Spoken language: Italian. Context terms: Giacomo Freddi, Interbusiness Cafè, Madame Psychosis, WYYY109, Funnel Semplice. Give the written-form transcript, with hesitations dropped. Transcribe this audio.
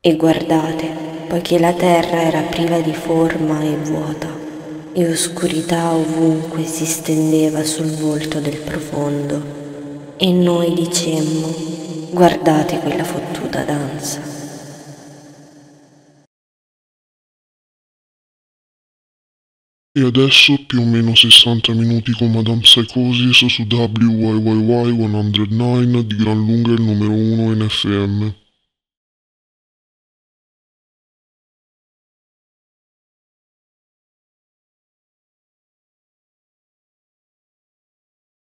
E guardate, poiché la terra era priva di forma e vuota, e oscurità ovunque si stendeva sul volto del profondo, e noi dicemmo: guardate quella fottuta danza. E adesso più o meno 60 minuti con Madame Psychosis su WYYY109, di gran lunga il numero 1 in FM.